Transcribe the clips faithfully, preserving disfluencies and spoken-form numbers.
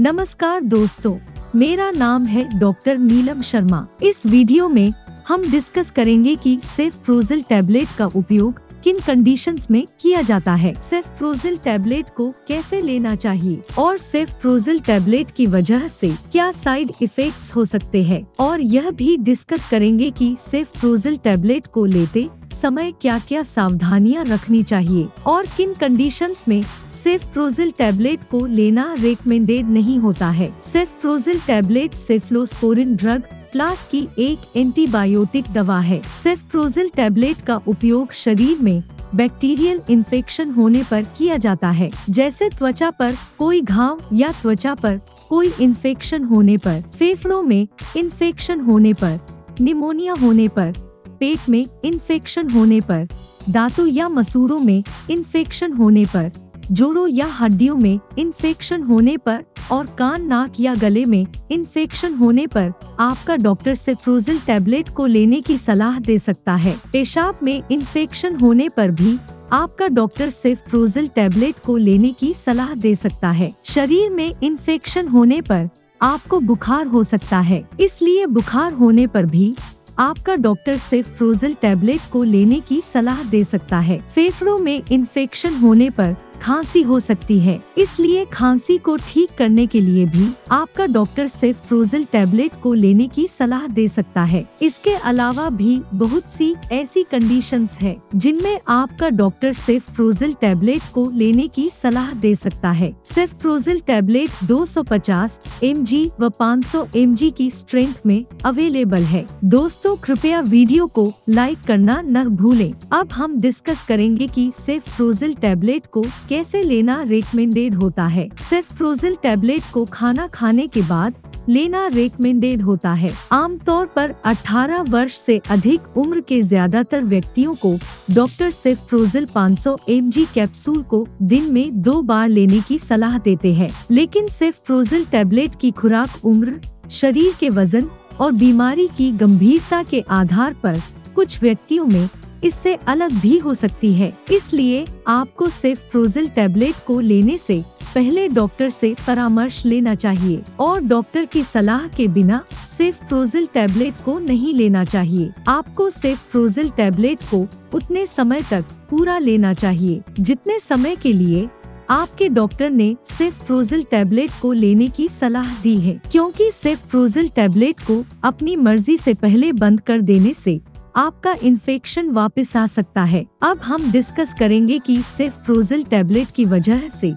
नमस्कार दोस्तों, मेरा नाम है डॉक्टर नीलम शर्मा। इस वीडियो में हम डिस्कस करेंगे कि सेफ्रोजिल टैबलेट का उपयोग किन कंडीशंस में किया जाता है, सेफ्रोजिल टैबलेट को कैसे लेना चाहिए और सेफ्रोजिल टैबलेट की वजह से क्या साइड इफेक्ट्स हो सकते हैं, और यह भी डिस्कस करेंगे कि सेफ्रोजिल टैबलेट को लेते समय क्या क्या सावधानियां रखनी चाहिए और किन कंडीशंस में सेफ्रोजिल टैबलेट को लेना रेकमेंडेड नहीं होता है। Cefprozil tablet cephalosporin drug class की एक एंटीबायोटिक दवा है। सेफ्रोजिल टैबलेट का उपयोग शरीर में बैक्टीरियल इन्फेक्शन होने पर किया जाता है, जैसे त्वचा पर कोई घाव या त्वचा पर कोई इन्फेक्शन होने पर, फेफड़ों में इन्फेक्शन होने पर, निमोनिया होने पर, पेट में इन्फेक्शन होने पर, दांतों या मसूड़ों में इन्फेक्शन होने पर, जोड़ों या हड्डियों में इन्फेक्शन होने पर और कान, नाक या गले में इन्फेक्शन होने पर आपका डॉक्टर सेफ्रोजिल टैबलेट को लेने की सलाह दे सकता है। पेशाब में इन्फेक्शन होने पर भी आपका डॉक्टर सेफ्रोजिल टैबलेट को लेने की सलाह दे सकता है। शरीर में इन्फेक्शन होने पर आपको बुखार हो सकता है, इसलिए बुखार होने पर भी आपका डॉक्टर सेफ्रोजिल टैबलेट को लेने की सलाह दे सकता है। फेफड़ों में इन्फेक्शन होने पर खांसी हो सकती है, इसलिए खांसी को ठीक करने के लिए भी आपका डॉक्टर सेफ्रोजिल टैबलेट को लेने की सलाह दे सकता है। इसके अलावा भी बहुत सी ऐसी कंडीशंस है जिनमें आपका डॉक्टर सेफ्रोजिल टैबलेट को लेने की सलाह दे सकता है। सेफ्रोजिल टैबलेट दो सौ पचास एम जी व पाँच सौ एम जी की स्ट्रेंथ में अवेलेबल है। दोस्तों, कृपया वीडियो को लाइक करना न भूलें। अब हम डिस्कस करेंगे कि सेफ्रोजिल टैबलेट को कैसे लेना रेकमेंडेड होता है। सेफ्रोजिल टैबलेट को खाना खाने के बाद लेना रेकमेंडेड होता है। आमतौर पर अठारह वर्ष से अधिक उम्र के ज्यादातर व्यक्तियों को डॉक्टर सेफ्रोजिल पाँच सौ एम जी कैप्सूल को दिन में दो बार लेने की सलाह देते हैं, लेकिन सेफ्रोजिल टैबलेट की खुराक उम्र, शरीर के वजन और बीमारी की गंभीरता के आधार पर कुछ व्यक्तियों में इससे अलग भी हो सकती है। इसलिए आपको सेफ्रोजिल टैबलेट को लेने से पहले डॉक्टर से परामर्श लेना चाहिए और डॉक्टर की सलाह के बिना सेफ्रोजिल टैबलेट को नहीं लेना चाहिए। आपको सेफ्रोजिल टैबलेट को उतने समय तक पूरा लेना चाहिए जितने समय के लिए आपके डॉक्टर ने सेफ्रोजिल टैबलेट को लेने की सलाह दी है, क्योंकि सेफ्रोजिल टैबलेट को अपनी मर्जी से पहले बंद कर देने से आपका इन्फेक्शन वापस आ सकता है। अब हम डिस्कस करेंगे कि सेफ्रोजिल टैबलेट की वजह से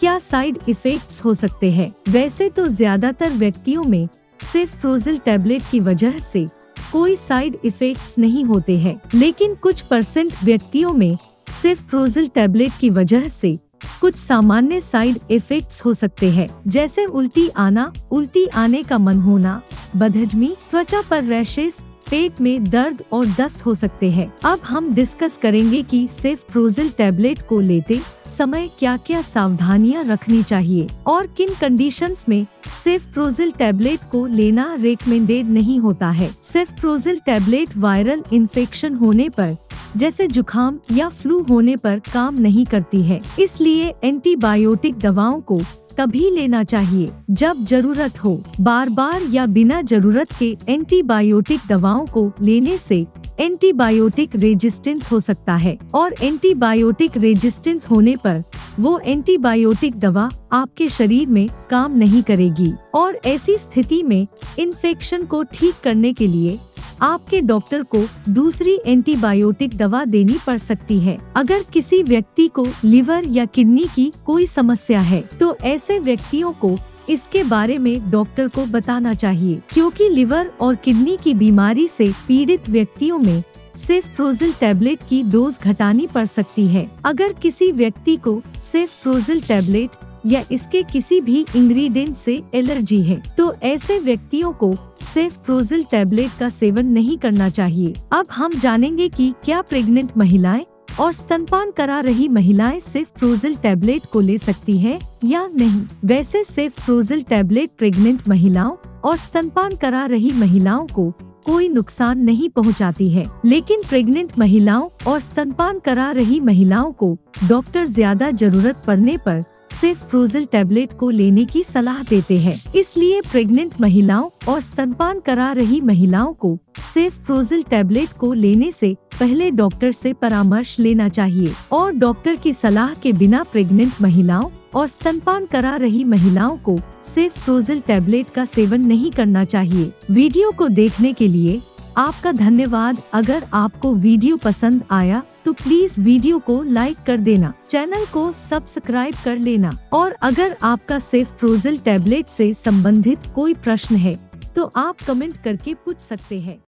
क्या साइड इफेक्ट्स हो सकते हैं। वैसे तो ज्यादातर व्यक्तियों में सेफ्रोजिल टैबलेट की वजह से कोई साइड इफेक्ट्स नहीं होते हैं, लेकिन कुछ परसेंट व्यक्तियों में सेफ्रोजिल टैबलेट की वजह से कुछ सामान्य साइड इफेक्ट्स हो सकते हैं, जैसे उल्टी आना, उल्टी आने का मन होना, बदहजमी, त्वचा पर रैशेस, पेट में दर्द और दस्त हो सकते हैं। अब हम डिस्कस करेंगे कि सेफ्रोजिल टैबलेट को लेते समय क्या क्या सावधानियां रखनी चाहिए और किन कंडीशंस में सेफ्रोजिल टैबलेट को लेना रेकमेंडेड नहीं होता है। सेफ्रोजिल टैबलेट वायरल इन्फेक्शन होने पर, जैसे जुखाम या फ्लू होने पर काम नहीं करती है, इसलिए एंटीबायोटिक दवाओं को तभी लेना चाहिए जब जरूरत हो। बार बार या बिना जरूरत के एंटीबायोटिक दवाओं को लेने से एंटीबायोटिक रेजिस्टेंस हो सकता है, और एंटीबायोटिक रेजिस्टेंस होने पर वो एंटीबायोटिक दवा आपके शरीर में काम नहीं करेगी, और ऐसी स्थिति में इन्फेक्शन को ठीक करने के लिए आपके डॉक्टर को दूसरी एंटीबायोटिक दवा देनी पड़ सकती है। अगर किसी व्यक्ति को लिवर या किडनी की कोई समस्या है तो ऐसे व्यक्तियों को इसके बारे में डॉक्टर को बताना चाहिए, क्योंकि लिवर और किडनी की बीमारी से पीड़ित व्यक्तियों में सेफ्रोजिल टैबलेट की डोज घटानी पड़ सकती है। अगर किसी व्यक्ति को सेफ्रोजिल टैबलेट या इसके किसी भी इंग्रेडिएंट से एलर्जी है तो ऐसे व्यक्तियों को सेफ्रोजिल टैबलेट का सेवन नहीं करना चाहिए। अब हम जानेंगे कि क्या प्रेग्नेंट महिलाएं और स्तनपान करा रही महिलाएं सेफ्रोजिल टैबलेट को ले सकती हैं या नहीं। वैसे सेफ्रोजिल टैबलेट प्रेग्नेंट महिलाओं और स्तनपान करा रही महिलाओं को कोई नुकसान नहीं पहुंचाती है, लेकिन प्रेग्नेंट महिलाओं और स्तनपान करा रही महिलाओं को डॉक्टर ज्यादा जरूरत पड़ने पर सेफ्रोजिल टैबलेट को लेने की सलाह देते हैं। इसलिए प्रेग्नेंट महिलाओं और स्तनपान करा रही महिलाओं को सेफ्रोजिल टैबलेट को लेने से पहले डॉक्टर से परामर्श लेना चाहिए और डॉक्टर की सलाह के बिना प्रेग्नेंट महिलाओं और स्तनपान करा रही महिलाओं को सेफ्रोजिल टैबलेट का सेवन नहीं करना चाहिए। वीडियो को देखने के लिए आपका धन्यवाद। अगर आपको वीडियो पसंद आया तो प्लीज वीडियो को लाइक कर देना, चैनल को सब्सक्राइब कर लेना और अगर आपका सेफ्रोजिल टैबलेट से संबंधित कोई प्रश्न है तो आप कमेंट करके पूछ सकते हैं।